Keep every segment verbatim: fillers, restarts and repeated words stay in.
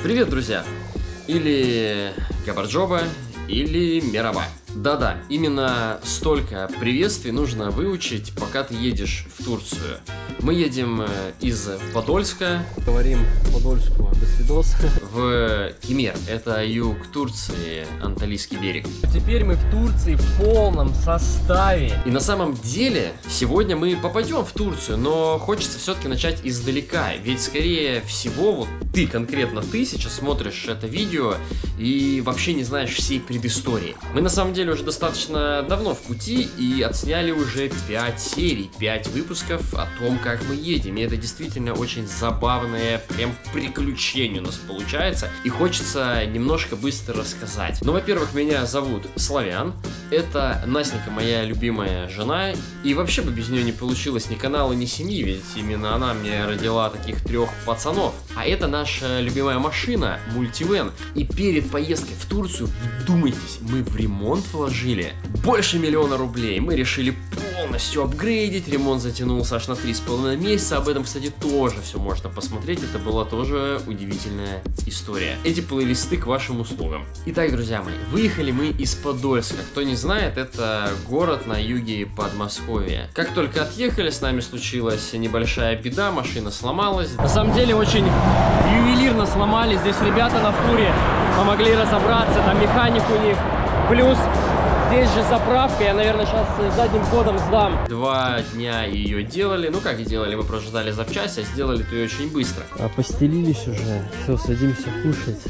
Привет, друзья! Или Габарджоба, или Мирова. Да-да, именно столько приветствий нужно выучить, пока ты едешь в Турцию. Мы едем из Подольска. Говорим Подольску до свидос. В Кемер. Это юг Турции, Анталийский берег. Теперь мы в Турции в полном составе. И на самом деле, сегодня мы попадем в Турцию, но хочется все-таки начать издалека. Ведь, скорее всего, вот ты, конкретно ты, сейчас смотришь это видео и вообще не знаешь всей предыстории. Мы на самом деле уже достаточно давно в пути и отсняли уже пять серий, пять выпусков о том, как мы едем. И это действительно очень забавное прям приключение у нас получается. И хочется немножко быстро рассказать. Ну, во-первых, меня зовут Славян. Это Настенька, моя любимая жена. И вообще бы без нее не получилось ни канала, ни семьи, ведь именно она мне родила таких трех пацанов. А это наша любимая машина, Multivan. И перед поездкой в Турцию, вдумайтесь, мы в ремонт вложили больше миллиона рублей. Мы решили полностью апгрейдить. Ремонт затянулся аж на три с половиной месяца. Об этом, кстати, тоже все можно посмотреть. Это была тоже удивительная история. Эти плейлисты к вашим услугам. Итак, друзья мои, выехали мы из Подольска. Кто не знает, это город на юге Подмосковья. Как только отъехали, с нами случилась небольшая беда. Машина сломалась. На самом деле, очень ювелирно сломали. Здесь ребята на фуре помогли разобраться. Там механик у них. Плюс здесь же заправка, я, наверное, сейчас задним ходом сдам. Два дня ее делали, ну как и делали, мы прождали запчасти, а сделали-то ее очень быстро. А постелились уже, все, садимся кушать.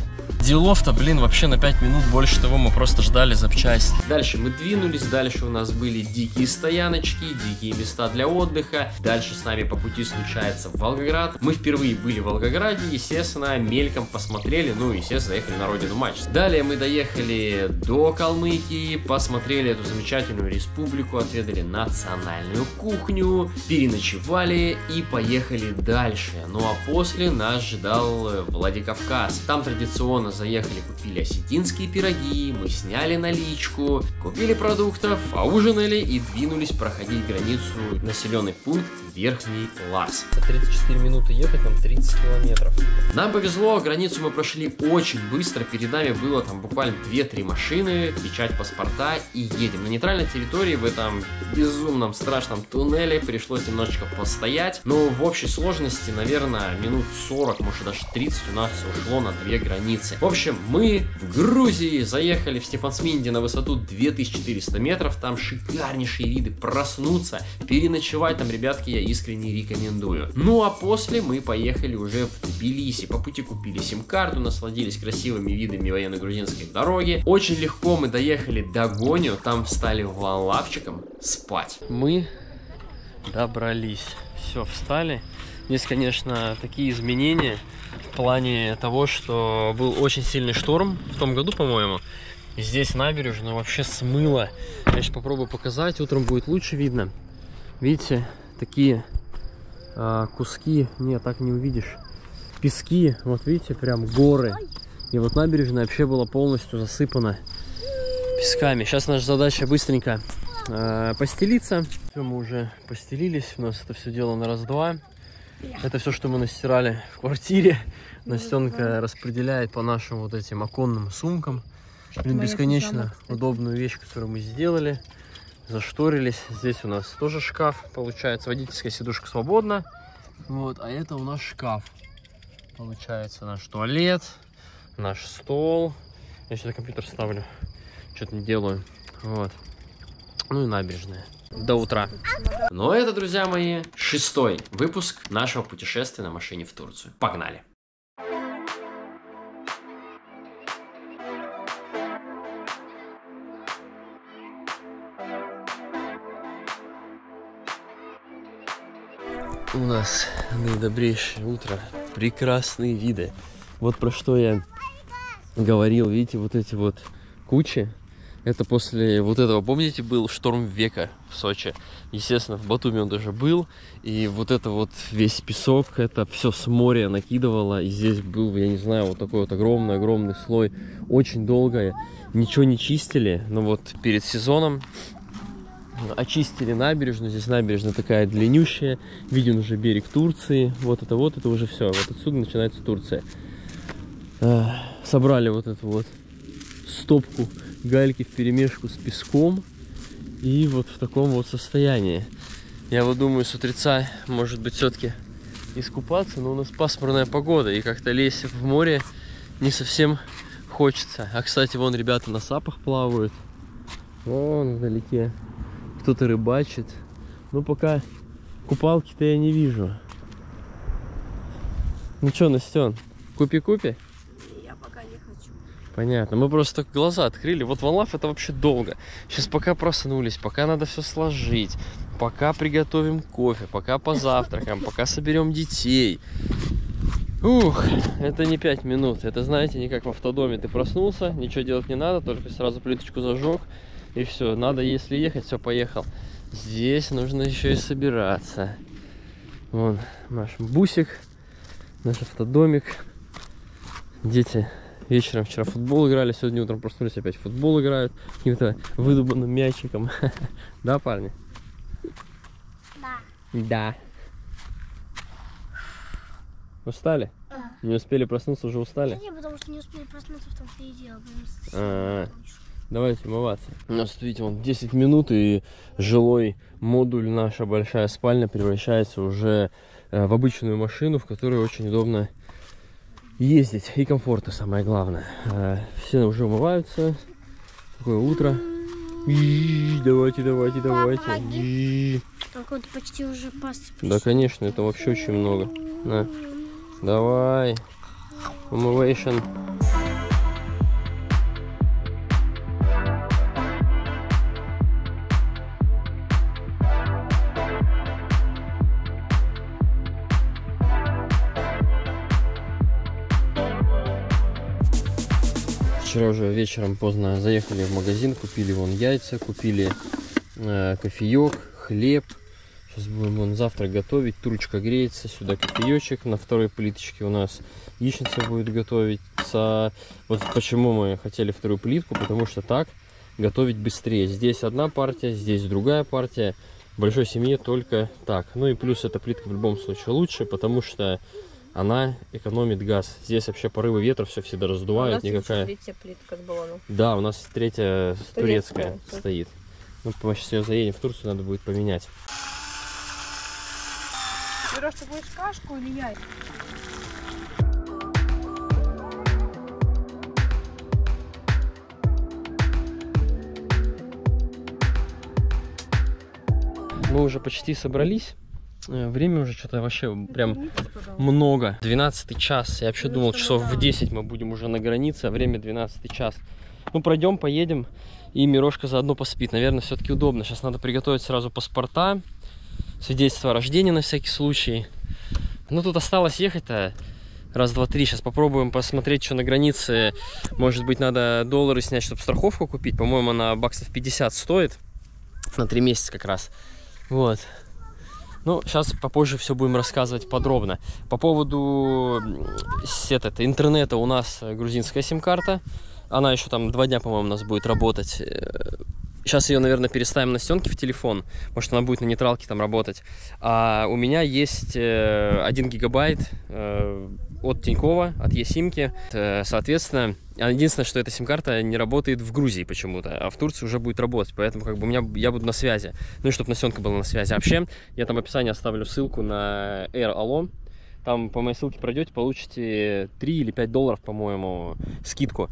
Делов-то, блин, вообще на пять минут больше того, мы просто ждали запчасти. Дальше мы двинулись, дальше у нас были дикие стояночки, дикие места для отдыха. Дальше с нами по пути случается Волгоград. Мы впервые были в Волгограде, естественно, мельком посмотрели, ну и, естественно, заехали на родину матч. Далее мы доехали до Калмыкии, посмотрели эту замечательную республику, отведали национальную кухню, переночевали и поехали дальше. Ну а после нас ждал Владикавказ. Там традиционно заехали, купили осетинские пироги, мы сняли наличку, купили продуктов, поужинали и двинулись проходить границу населенный пункт Верхний Ларс. тридцать четыре минуты ехать, там тридцать километров. Нам повезло, границу мы прошли очень быстро, перед нами было там буквально две-три машины, печать паспорта и едем. На нейтральной территории в этом безумном страшном туннеле пришлось немножечко постоять, но в общей сложности, наверное, минут сорок, может даже тридцать у нас ушло на две границы. В общем, мы в Грузии заехали в Степансминде на высоту две тысячи четыреста метров, там шикарнейшие виды, проснуться, переночевать там, ребятки, я искренне рекомендую. Ну а после мы поехали уже в Тбилиси. По пути купили сим-карту, насладились красивыми видами военно-грузинской дороги. Очень легко мы доехали до Гонио, там встали лавчиком спать. Мы добрались. Все, встали. Здесь, конечно, такие изменения в плане того, что был очень сильный шторм в том году, по-моему. Здесь набережную вообще смыло. Я сейчас попробую показать, утром будет лучше видно. Видите? Такие э, куски, не, так не увидишь, пески, вот видите, прям горы. И вот набережная вообще была полностью засыпана песками. Сейчас наша задача быстренько э, постелиться. Все, мы уже постелились, у нас это все дело на раз-два. Это все, что мы настирали в квартире. Настенка распределяет по нашим вот этим оконным сумкам. Блин, бесконечно удобную вещь, которую мы сделали. Зашторились. Здесь у нас тоже шкаф. Получается, водительская сидушка свободна. Вот, а это у нас шкаф. Получается, наш туалет, наш стол. Я сюда компьютер ставлю. Что-то не делаю. Вот. Ну и набережная. До утра. Но это, друзья мои, шестой выпуск нашего путешествия на машине в Турцию. Погнали! У нас наидобрейшее утро, прекрасные виды. Вот про что я говорил, видите, вот эти вот кучи. Это после вот этого, помните, был шторм века в Сочи. Естественно, в Батуми он даже был. И вот это вот весь песок, это все с моря накидывало. И здесь был, я не знаю, вот такой вот огромный-огромный слой. Очень долго ничего не чистили, но вот перед сезоном очистили набережную. Здесь набережная такая длиннющая. Виден уже берег Турции. Вот это вот, это уже все. Вот отсюда начинается Турция. э, собрали вот эту вот стопку гальки вперемешку с песком. И вот в таком вот состоянии. Я вот думаю, с утреца, может быть, все-таки искупаться, но у нас пасмурная погода, и как-то лезть в море не совсем хочется. А, кстати, вон ребята на сапах плавают. Вон вдалеке кто-то рыбачит. Но пока купалки-то я не вижу. Ну что, Настен, купи-купи? Я пока не хочу. Понятно, мы просто глаза открыли. Вот ванлайф это вообще долго. Сейчас пока проснулись, пока надо все сложить, пока приготовим кофе, пока позавтракаем, пока соберем детей. Ух, это не пять минут. Это, знаете, не как в автодоме. Ты проснулся, ничего делать не надо, только сразу плиточку зажег, и все. Надо, если ехать, все, поехал. Здесь нужно еще и собираться. Вон наш бусик, наш автодомик. Дети вечером вчера в футбол играли, сегодня утром проснулись, опять в футбол играют. Каким-то выдуманным мячиком. Да, парни? Да. Да. Устали? Да. Не успели проснуться, уже устали? Да нет, потому что не успели проснуться, в том-то и дело. А -а -а. Давайте умываться. У нас, видите, вон десять минут, и жилой модуль, наша большая спальня, превращается уже в обычную машину, в которой очень удобно ездить. И комфортно, самое главное. Все уже умываются. Такое утро. И давайте, давайте, давайте. Так вот почти уже пасты. Да, конечно, это вообще очень много. На. Давай, умывайся. Вчера уже вечером поздно заехали в магазин, купили вон яйца, купили э, кофеек, хлеб. Сейчас будем вон завтрак готовить. Турочка греется, сюда кофеечек. На второй плиточке у нас яичница будет готовиться. Вот почему мы хотели вторую плитку, потому что так готовить быстрее. Здесь одна партия, здесь другая партия. В большой семье только так. Ну и плюс эта плитка в любом случае лучше, потому что она экономит газ. Здесь вообще порывы ветра, все всегда раздувают. А у нас никакая... третья плитка с баллоном. Да, у нас третья турецкая, турецкая стоит. Ну, сейчас ее заедем в Турцию, надо будет поменять. Берешь, ты будешь кашку или яйца? Мы уже почти собрались. Время уже что-то вообще прям много. двенадцатый час. Я вообще думал, часов в десять мы будем уже на границе, а время двенадцатый час. Ну, пройдем, поедем, и Мирошка заодно поспит. Наверное, все-таки удобно. Сейчас надо приготовить сразу паспорта, свидетельство о рождении на всякий случай. Ну, тут осталось ехать-то раз, два, три. Сейчас попробуем посмотреть, что на границе. Может быть, надо доллары снять, чтобы страховку купить. По-моему, она баксов пятьдесят стоит. На три месяца как раз. Вот. Ну, сейчас попозже все будем рассказывать подробно. По поводу сет-это, интернета у нас грузинская сим-карта. Она еще там два дня, по-моему, у нас будет работать. Сейчас ее, наверное, переставим Настенке в телефон. Может, она будет на нейтралке там работать. А у меня есть один гигабайт от Тинькова, от e-симки. Соответственно, единственное, что эта сим-карта не работает в Грузии почему-то, а в Турции уже будет работать. Поэтому как бы у меня, я буду на связи. Ну и чтобы Настенка была на связи. Вообще, я там в описании оставлю ссылку на Airalo. Там по моей ссылке пройдете, получите три или пять долларов, по-моему, скидку.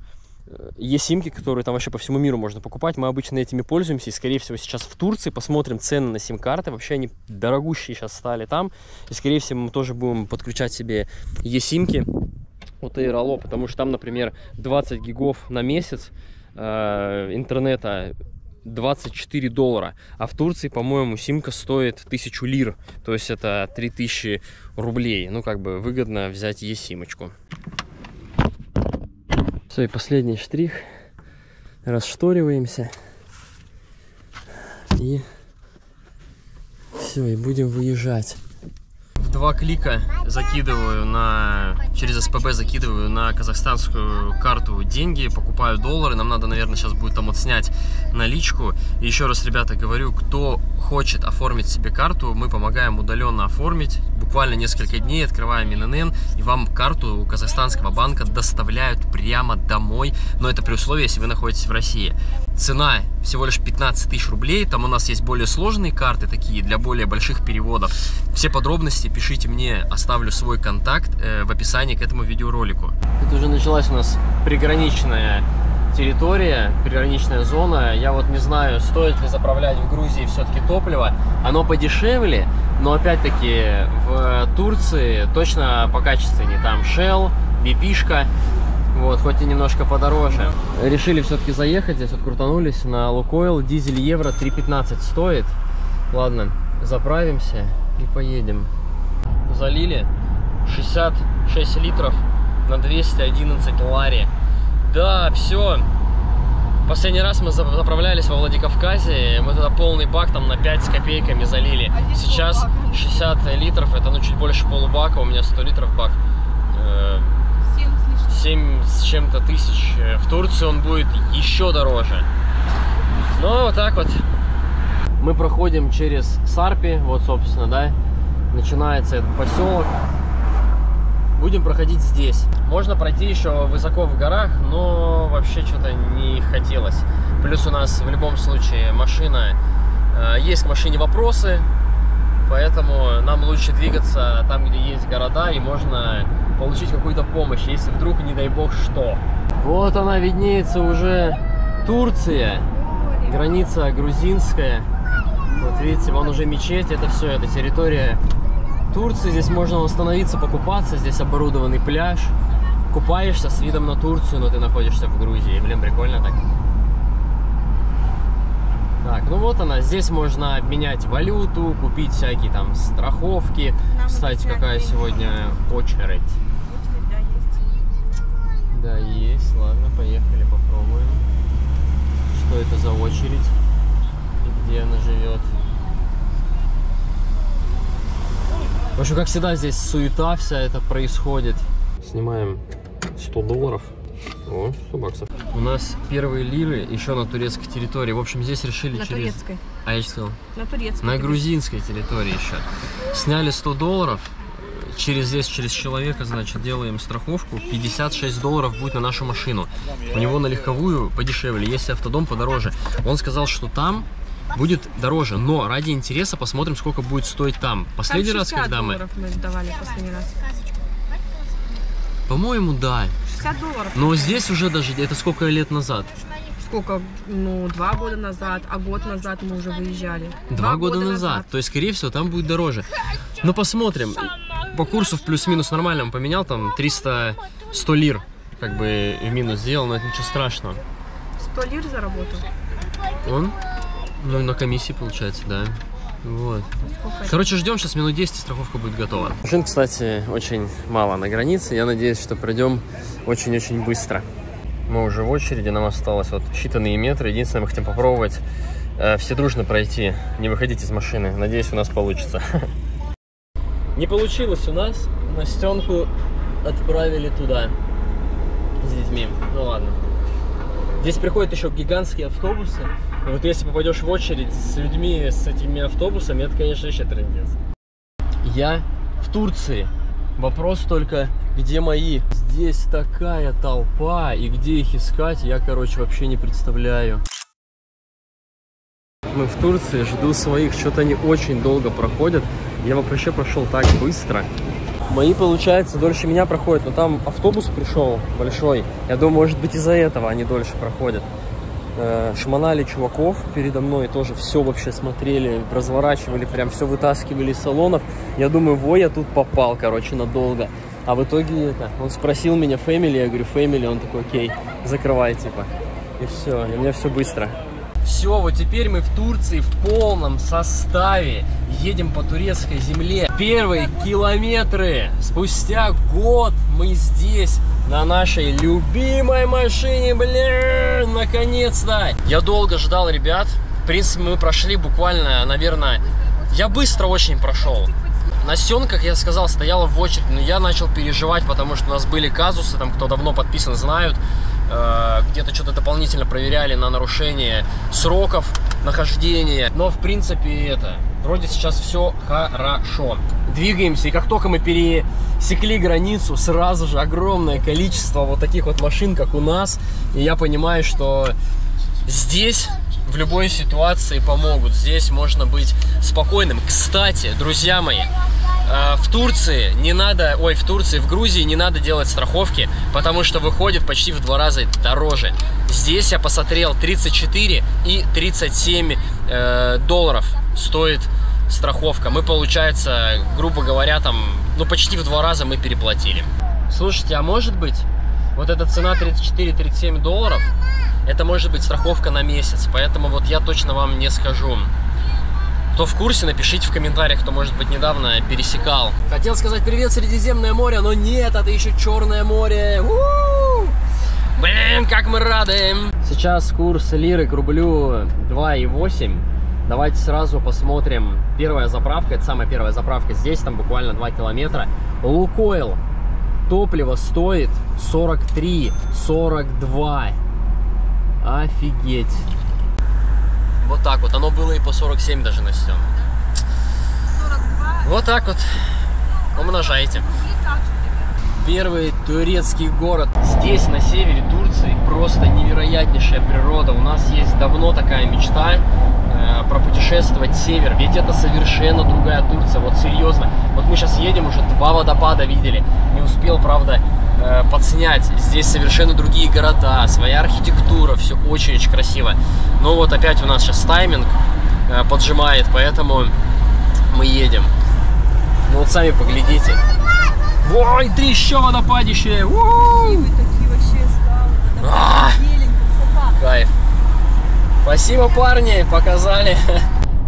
e-симки, которые там вообще по всему миру можно покупать. Мы обычно этими пользуемся. И, скорее всего, сейчас в Турции посмотрим цены на сим-карты. Вообще они дорогущие сейчас стали там. И, скорее всего, мы тоже будем подключать себе e-симки от Airalo. Потому что там, например, двадцать гигов на месяц э, интернета двадцать четыре доллара. А в Турции, по-моему, симка стоит тысячу лир. То есть это три тысячи рублей. Ну, как бы выгодно взять e-симочку. Все, и последний штрих. Расшториваемся. И все, и будем выезжать. В два клика закидываю на... Через СПБ закидываю на казахстанскую карту деньги, покупаю доллары. Нам надо, наверное, сейчас будет там отснять наличку. И еще раз, ребята, говорю, кто хочет оформить себе карту, мы помогаем удаленно оформить. буквально несколько дней, открываем ИНН, и вам карту Казахстанского банка доставляют прямо домой, но это при условии, если вы находитесь в России. Цена всего лишь пятнадцать тысяч рублей, там у нас есть более сложные карты, такие для более больших переводов. Все подробности пишите мне, оставлю свой контакт э, в описании к этому видеоролику. Тут уже началась у нас приграничная территория, приграничная зона. Я вот не знаю, стоит ли заправлять в Грузии все-таки топливо. Оно подешевле, но опять-таки в Турции точно покачественнее. Там Shell, би пи-шка, вот, хоть и немножко подороже. Решили все-таки заехать, здесь вот крутанулись на Лукойл. Дизель евро три пятнадцать стоит. Ладно, заправимся и поедем. Залили шестьдесят шесть литров на двести одиннадцать лари. Да, все. Последний раз мы заправлялись во Владикавказе, мы тогда полный бак там на пять с копейками залили. Сейчас шестьдесят литров, это ну чуть больше полубака, у меня сто литров бак. семь с чем-то тысяч. В Турции он будет еще дороже. Ну, вот так вот. Мы проходим через Сарпи, вот, собственно, да, начинается этот поселок. Будем проходить здесь. Можно пройти еще высоко в горах, но вообще что-то не хотелось. Плюс у нас в любом случае машина, э, есть к машине вопросы, поэтому нам лучше двигаться там, где есть города, и можно получить какую-то помощь, если вдруг, не дай бог, что. Вот она виднеется уже Турция, граница грузинская. Вот видите, вон уже мечеть, это все, это территория Турции, здесь можно остановиться, покупаться, здесь оборудованный пляж. Купаешься с видом на Турцию, но ты находишься в Грузии. Блин, прикольно так. Так, ну вот она, здесь можно обменять валюту, купить всякие там страховки. Нам, кстати, какая сегодня очередь. Очередь, да, есть. Да, есть, ладно, поехали, попробуем. Что это за очередь и где она живет. В общем, как всегда, здесь суета вся это происходит. Снимаем сто долларов. О, сто баксов. У нас первые лиры еще на турецкой территории. В общем, здесь решили на через... турецкой. А я сказал? На турецкой. На грузинской территории еще. Сняли сто долларов. Через здесь, через человека, значит, делаем страховку. пятьдесят шесть долларов будет на нашу машину. У него на легковую подешевле, если автодом подороже. Он сказал, что там будет дороже, но ради интереса посмотрим, сколько будет стоить там. Последний там раз, когда мы... мы давали последний раз. По-моему, да. шестьдесят долларов. Но здесь уже даже... Это сколько лет назад? Сколько? Ну, два года назад, а год назад мы уже выезжали. Два, два года, года назад. назад. То есть, скорее всего, там будет дороже. Но посмотрим. По курсу в плюс-минус нормально. Он поменял там триста, сто лир. Как бы в минус сделал, но это ничего страшного. сто лир заработал? Он? Ну, на комиссии, получается, да. Вот. Короче, ждем, сейчас минут десять, страховка будет готова. Машин, кстати, очень мало на границе. Я надеюсь, что пройдем очень-очень быстро. Мы уже в очереди, нам осталось вот считанные метры. Единственное, мы хотим попробовать э, все дружно пройти, не выходить из машины. Надеюсь, у нас получится. Не получилось у нас. Настенку отправили туда с детьми. Ну ладно. Здесь приходят еще гигантские автобусы. Вот если попадешь в очередь с людьми, с этими автобусами, это, конечно, еще трындец. Я в Турции. Вопрос только, где мои? Здесь такая толпа, и где их искать, я, короче, вообще не представляю. Мы в Турции, жду своих, что-то они очень долго проходят. Я вообще пошел так быстро. Мои, получается, дольше меня проходят, но там автобус пришел большой. Я думаю, может быть, из-за этого они дольше проходят. Шмонали чуваков передо мной, тоже все вообще смотрели, разворачивали, прям все вытаскивали из салонов. Я думаю, во, я тут попал, короче, надолго. А в итоге это, он спросил меня, фэмили, я говорю, фэмили, он такой, окей, закрывай, типа. И все, и у меня все быстро. Все, вот теперь мы в Турции в полном составе, едем по турецкой земле. Первые километры спустя год мы здесь, на нашей любимой машине, блин, наконец-то. Я долго ждал ребят, в принципе, мы прошли буквально, наверное, я быстро очень прошел. Настенка, как я сказал, стояла в очередь, но я начал переживать, потому что у нас были казусы, там, кто давно подписан, знают. где-то что-то дополнительно проверяли на нарушение сроков нахождения. Но, в принципе, это... Вроде сейчас все хорошо. Двигаемся, и как только мы пересекли границу, сразу же огромное количество вот таких вот машин, как у нас. И я понимаю, что здесь в любой ситуации помогут. Здесь можно быть спокойным. Кстати, друзья мои, в Турции не надо, ой, в Турции, в Грузии не надо делать страховки, потому что выходит почти в два раза дороже. Здесь я посмотрел тридцать четыре и тридцать семь э, долларов стоит страховка. Мы, получается, грубо говоря, там, ну, почти в два раза мы переплатили. Слушайте, а может быть, вот эта цена тридцать четыре тридцать семь долларов, это может быть страховка на месяц, поэтому вот я точно вам не скажу. Кто в курсе, напишите в комментариях, кто, может быть, недавно пересекал. Хотел сказать привет, Средиземное море, но нет, это еще Черное море. У-у-у! Блин, как мы рады! Сейчас курс лиры к рублю два и восемь. Давайте сразу посмотрим. Первая заправка, это самая первая заправка здесь, там буквально два километра. Лукойл. Топливо стоит сорок три сорок два. Офигеть. Вот так вот. Оно было и по сорок семь даже, Настен. Вот так вот. Умножайте. Первый турецкий город. Здесь, на севере Турции, просто невероятнейшая природа. У нас есть давно такая мечта э, про путешествовать в север. Ведь это совершенно другая Турция. Вот серьезно. Вот мы сейчас едем, уже два водопада видели. Не успел, правда, э, подснять. Здесь совершенно другие города, своя архитектура. Все очень-очень красиво. Но вот опять у нас сейчас тайминг э, поджимает, поэтому мы едем. Ну вот сами поглядите. Ой, три еще водопадище! Красивые такие вообще скалы. Зелень, красота. Кайф. Спасибо, парни, показали.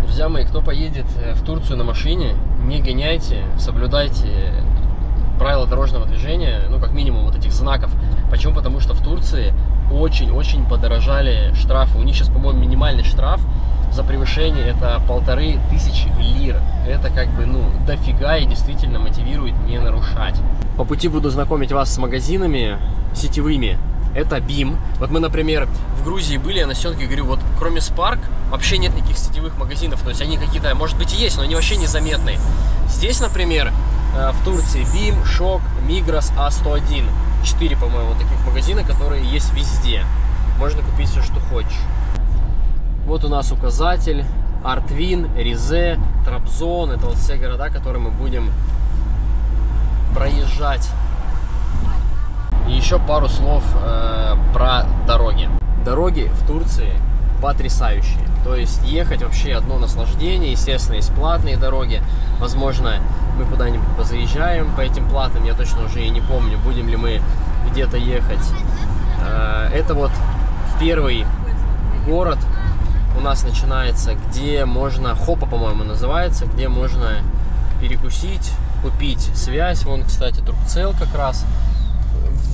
Друзья мои, кто поедет в Турцию на машине, не гоняйте, соблюдайте правила дорожного движения, ну, как минимум, вот этих знаков. Почему? Потому что в Турции очень-очень подорожали штрафы. У них сейчас, по-моему, минимальный штраф за превышение это полторы тысячи лир. Это как бы, ну, дофига, и действительно мотивирует не нарушать. По пути буду знакомить вас с магазинами сетевыми. Это бим. Вот мы, например, в Грузии были, я на Настенке говорю, вот кроме Спарк вообще нет никаких сетевых магазинов. То есть они какие-то, может быть, и есть, но они вообще незаметные. Здесь, например, в Турции бим, Шок, Мигрос, а сто один. четыре, по-моему, вот таких магазина, которые есть везде. Можно купить все, что хочешь. Вот у нас указатель, Артвин, Ризе, Трабзон. Это вот все города, которые мы будем проезжать. И еще пару слов э, про дороги. Дороги в Турции потрясающие. То есть ехать вообще одно наслаждение. Естественно, есть платные дороги. Возможно, мы куда-нибудь позаезжаем по этим платным. Я точно уже и не помню, будем ли мы где-то ехать. Это вот первый город у нас начинается, где можно... Хопа, по-моему, называется. Где можно перекусить, купить связь. Вон, кстати, Туркцел как раз.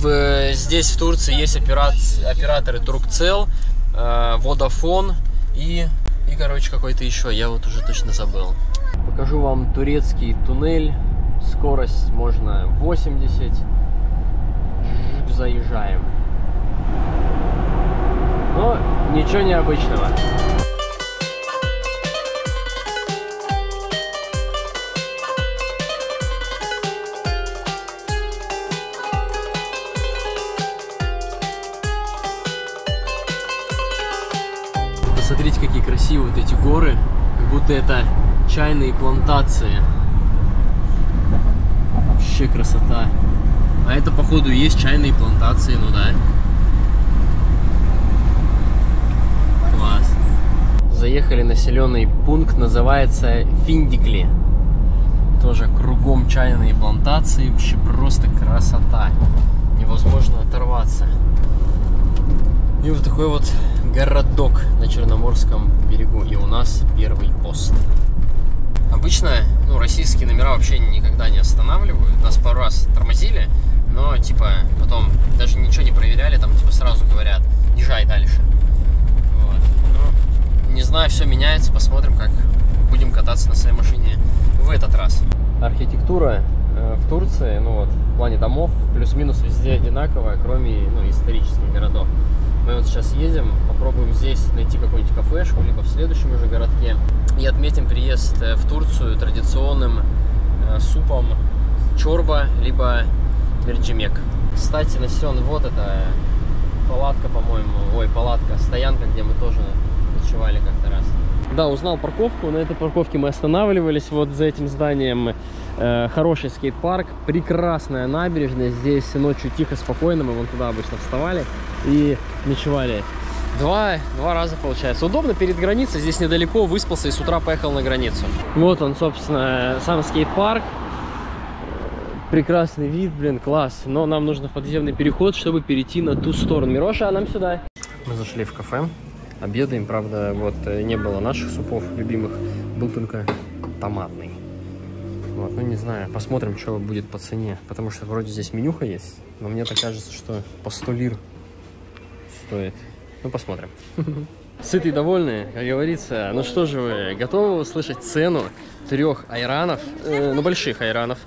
В... Здесь в Турции есть опера... операторы Туркцел, Водофон и, и короче, какой-то еще. Я вот уже точно забыл. Покажу вам турецкий туннель. Скорость можно восемьдесят. Заезжаем. Но ничего необычного. Смотрите, какие красивые вот эти горы, как будто это чайные плантации. Вообще красота. А это, походу, и есть чайные плантации, ну да. Класс. Заехали в населенный пункт, называется Финдикли. Тоже кругом чайные плантации, вообще просто красота. Невозможно оторваться. И вот такой вот городок на Черноморском берегу. И у нас первый пост. Обычно, ну, российские номера вообще никогда не останавливают. Нас пару раз тормозили, но, типа, потом даже ничего не проверяли. Там, типа, сразу говорят, езжай дальше. Вот. Ну, не знаю, все меняется. Посмотрим, как будем кататься на своей машине в этот раз. Архитектура в Турции, ну вот, в плане домов, плюс-минус везде одинаково, кроме, ну, исторических городов. Мы вот сейчас едем, попробуем здесь найти какую-нибудь кафешку, либо в следующем уже городке. И отметим приезд в Турцию традиционным э, супом чорба, либо мерджимек. Кстати, населен вот эта палатка, по-моему, ой, палатка, стоянка, где мы тоже ночевали как-то раз. Да, узнал парковку, на этой парковке мы останавливались, вот за этим зданием э, хороший скейт-парк, прекрасная набережная, здесь ночью тихо, спокойно, мы вон туда обычно вставали и ночевали. Два, два раза получается. Удобно, перед границей, здесь недалеко, выспался и с утра поехал на границу. Вот он, собственно, сам скейт-парк. Прекрасный вид, блин, класс. Но нам нужно в подземный переход, чтобы перейти на ту сторону. Мироша, а нам сюда. Мы зашли в кафе, обедаем, правда, вот не было наших супов любимых, был только томатный. Вот, ну не знаю, посмотрим, что будет по цене, потому что вроде здесь менюха есть, но мне так кажется, что по сто лир стоит. Ну, посмотрим. Сытые, довольные, как говорится. Ну что же вы, готовы услышать цену трех айранов, э, ну, больших айранов,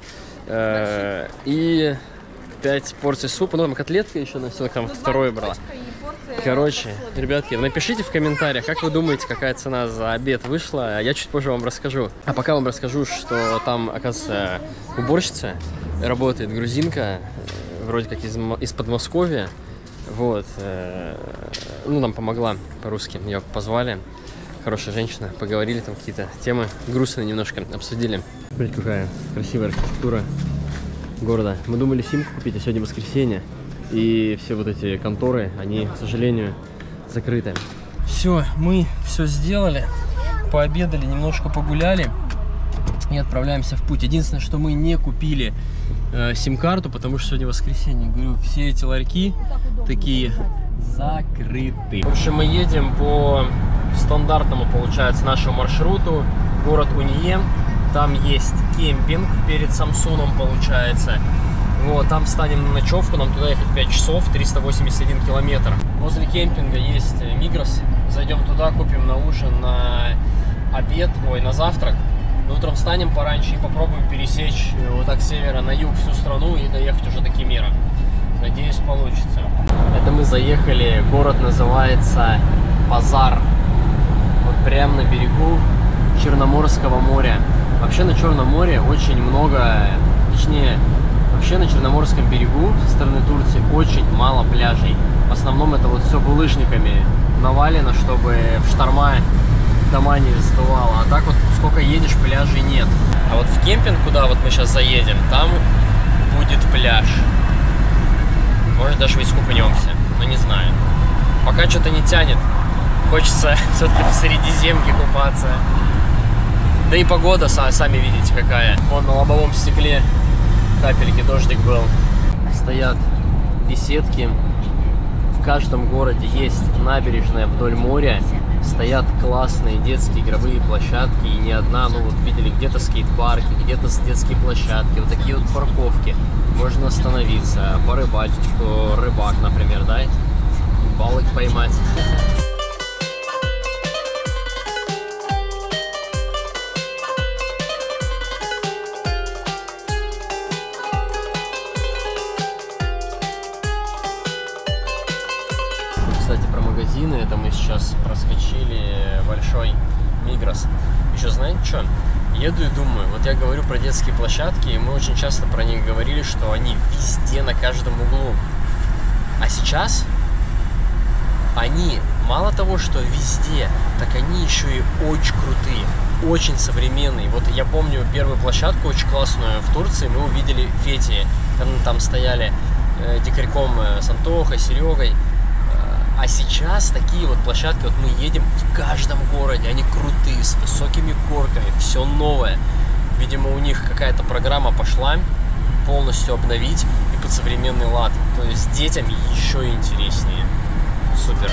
э, и пять порций супа. Ну, там котлетка еще носила, там второе брала. Короче, ребятки, напишите в комментариях, как вы думаете, какая цена за обед вышла. Я чуть позже вам расскажу. А пока вам расскажу, что там, оказывается, уборщица, работает грузинка, вроде как из, из Подмосковья. Вот, ну, нам помогла по-русски, ее позвали, хорошая женщина, поговорили там какие-то темы, грустные немножко обсудили. Смотрите, какая красивая архитектура города. Мы думали симку купить, а сегодня воскресенье, и все вот эти конторы, они, к сожалению, закрыты. Все, мы все сделали, пообедали, немножко погуляли и отправляемся в путь. Единственное, что мы не купили э, сим-карту, потому что сегодня воскресенье. Говорю, все эти ларьки такие закрыты. В общем, мы едем по стандартному, получается, нашему маршруту. Город Униен. Там есть кемпинг перед Самсуном, получается. Вот, там встанем на ночевку. Нам туда ехать пять часов, триста восемьдесят один километр. Возле кемпинга есть Мигрос. Зайдем туда, купим на ужин, на обед, ой, на завтрак. Утром встанем пораньше и попробуем пересечь вот так с севера на юг всю страну и доехать уже до Кемера. Надеюсь, получится. Это мы заехали, город называется Базар. Вот прямо на берегу Черноморского моря. Вообще на Черном море очень много, точнее, вообще на Черноморском берегу со стороны Турции очень мало пляжей. В основном это вот все булыжниками навалено, чтобы в шторма дома не сдувало. А так вот сколько едешь, пляжей нет. А вот в кемпинг, куда вот мы сейчас заедем, там будет пляж. Может, даже весь купнемся, но не знаю. Пока что-то не тянет. Хочется все-таки в Средиземке купаться. Да и погода, сами видите, какая. Вон на лобовом стекле капельки, дождик был. Стоят беседки. В каждом городе есть набережная вдоль моря. Стоят классные детские игровые площадки, и не одна, ну вот видели, где-то скейт-парки, где-то детские площадки, вот такие вот парковки. Можно остановиться, порыбачить, кто рыбак, например, да, балык поймать. Это мы сейчас проскочили большой Мигрос. Еще знаете что? Еду и думаю, вот я говорю про детские площадки, и мы очень часто про них говорили, что они везде, на каждом углу. А сейчас они мало того, что везде, так они еще и очень крутые, очень современные. Вот я помню первую площадку очень классную в Турции, мы увидели в Фетии. Там стояли дикарьком с Антохой, Серегой. А сейчас такие вот площадки, вот мы едем в каждом городе, они крутые, с высокими горками, все новое. Видимо, у них какая-то программа пошла полностью обновить и под современный лад. То есть детям еще интереснее. Супер.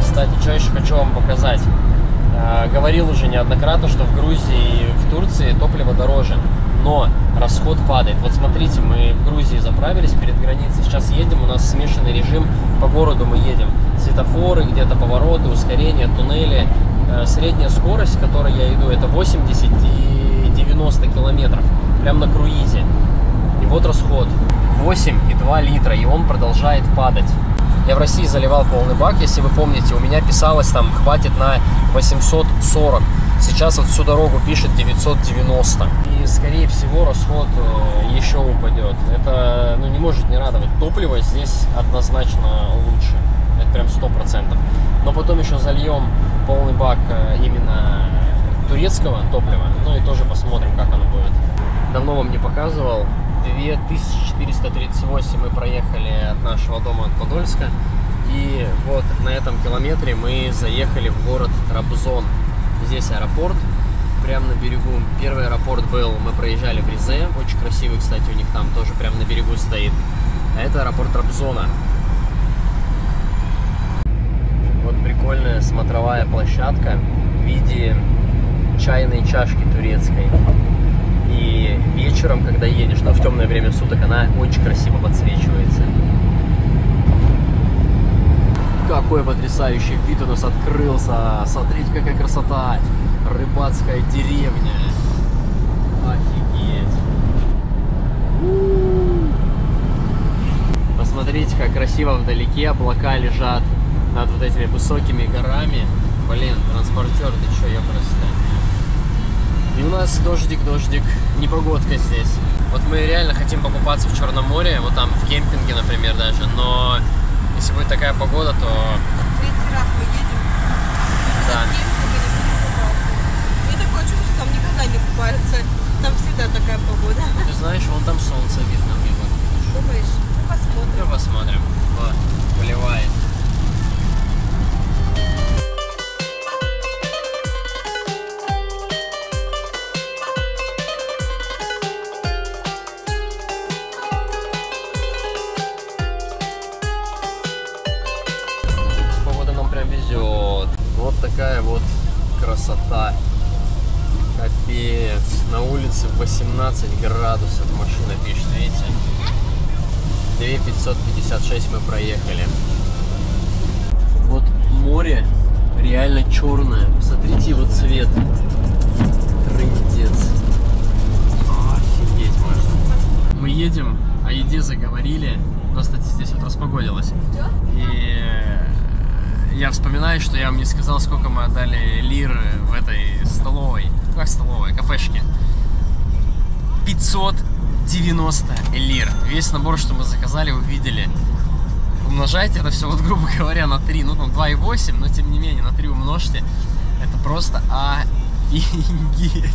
Кстати, что еще хочу вам показать. Говорил уже неоднократно, что в Грузии и в Турции топливо дороже, но расход падает. Вот смотрите, мы в Грузии заправились перед границей, сейчас едем, у нас смешанный режим, по городу мы едем. Светофоры, где-то повороты, ускорения, туннели, средняя скорость, к которой я иду, это восемьдесят и девяносто километров, прям на круизе. И вот расход восемь и два литра, и он продолжает падать. Я в России заливал полный бак, если вы помните, у меня писалось там хватит на восемьсот сорок. Сейчас вот всю дорогу пишет девятьсот девяносто. И скорее всего расход еще упадет. Это, ну, не может не радовать. Топливо здесь однозначно лучше. Это прям сто процентов. Но потом еще зальем полный бак именно турецкого топлива. Ну и тоже посмотрим, как оно будет. Давно вам не показывал. две тысячи четыреста тридцать восемь мы проехали от нашего дома, от Подольска. И вот на этом километре мы заехали в город Трабзон. Здесь аэропорт, прямо на берегу. Первый аэропорт был, мы проезжали в Ризе. Очень красивый, кстати, у них там тоже прямо на берегу стоит. А это аэропорт Трабзона. Вот прикольная смотровая площадка в виде чайной чашки турецкой. И вечером, когда едешь, но в темное время суток, она очень красиво подсвечивается. Какой потрясающий вид у нас открылся. Смотрите, какая красота. Рыбацкая деревня. Офигеть. У-у-у. Посмотрите, как красиво вдалеке облака лежат над вот этими высокими горами. Блин, транспортер, ты чё, я просто... И у нас дождик, дождик. Непогодка здесь. Вот мы реально хотим покупаться в Черном море, вот там в кемпинге, например, даже, но... Если будет такая погода, то... Третий раз мы едем. Да. Я такое чувство, что там никогда не купаются. Там всегда такая погода. Ты знаешь, вон там солнце видно. Думаешь? Ну, посмотрим. Ну, посмотрим. Вот, поливает. Вот красота, капец, на улице восемнадцать градусов, машина пишет, видите, две тысячи пятьсот пятьдесят шесть мы проехали. Вот море реально черное, смотрите его цвет, трындец, офигеть можно. Мы едем, о еде заговорили, у нас, кстати, здесь вот распогодилось, и... Я вспоминаю, что я вам не сказал, сколько мы отдали лир в этой столовой, как столовой, кафешке. пятьсот девяносто лир. Весь набор, что мы заказали, вы видели. Умножайте это все, вот, грубо говоря, на три. Ну, там два и восемь, но тем не менее, на три умножьте. Это просто офигеть.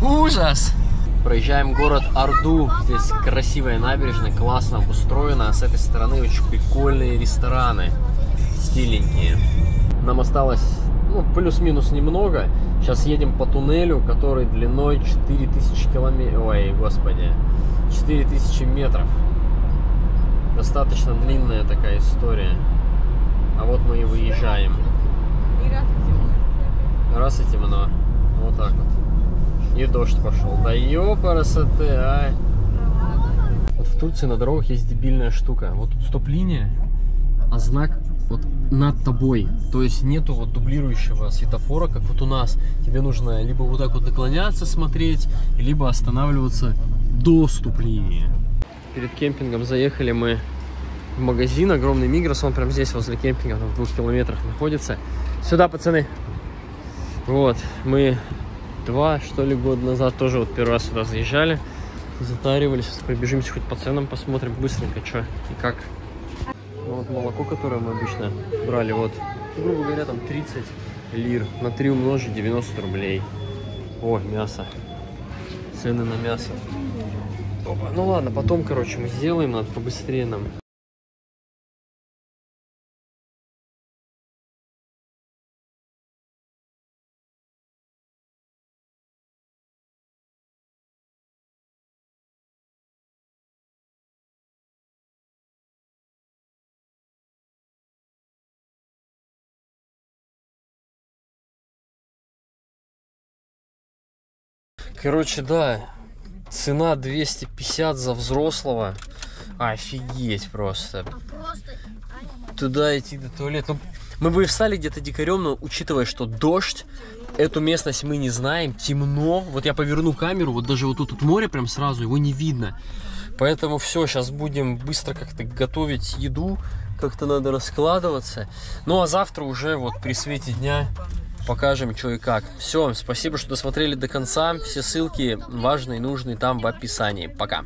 Ужас! Проезжаем город Орду, здесь красивая набережная, классно обустроена, а с этой стороны очень прикольные рестораны, стиленькие. Нам осталось, ну, плюс-минус немного, сейчас едем по туннелю, который длиной четыре тысячи километров, ой, господи, четыре тысячи метров. Достаточно длинная такая история, а вот мы и выезжаем. Раз и темно, вот так вот. И дождь пошел. Да ёпарасоты, а! Вот в Турции на дорогах есть дебильная штука. Вот тут стоп-линия, а знак вот над тобой. То есть нету вот дублирующего светофора, как вот у нас. Тебе нужно либо вот так вот наклоняться, смотреть, либо останавливаться до стоп-линии. Перед кемпингом заехали мы в магазин. Огромный Мигрос, он прям здесь, возле кемпинга, там в двух километрах находится. Сюда, пацаны! Вот, мы... Два, что ли, года назад тоже вот первый раз сюда заезжали, затаривались. Сейчас пробежимся хоть по ценам, посмотрим быстренько, что и как. Вот молоко, которое мы обычно брали, вот, грубо говоря, там тридцать лир. На три умножить девяносто рублей. О, мясо. Цены на мясо. Опа. Ну ладно, потом, короче, мы сделаем, надо побыстрее нам. Короче, да, цена двести пятьдесят за взрослого. Офигеть просто. Туда идти до туалета. Мы бы встали где-то дикарем, но учитывая, что дождь, эту местность мы не знаем, темно. Вот я поверну камеру, вот даже вот тут, тут море прям сразу, его не видно. Поэтому все, сейчас будем быстро как-то готовить еду, как-то надо раскладываться. Ну а завтра уже вот при свете дня покажем, что и как. Все, спасибо, что досмотрели до конца. Все ссылки важные, нужные там в описании. Пока.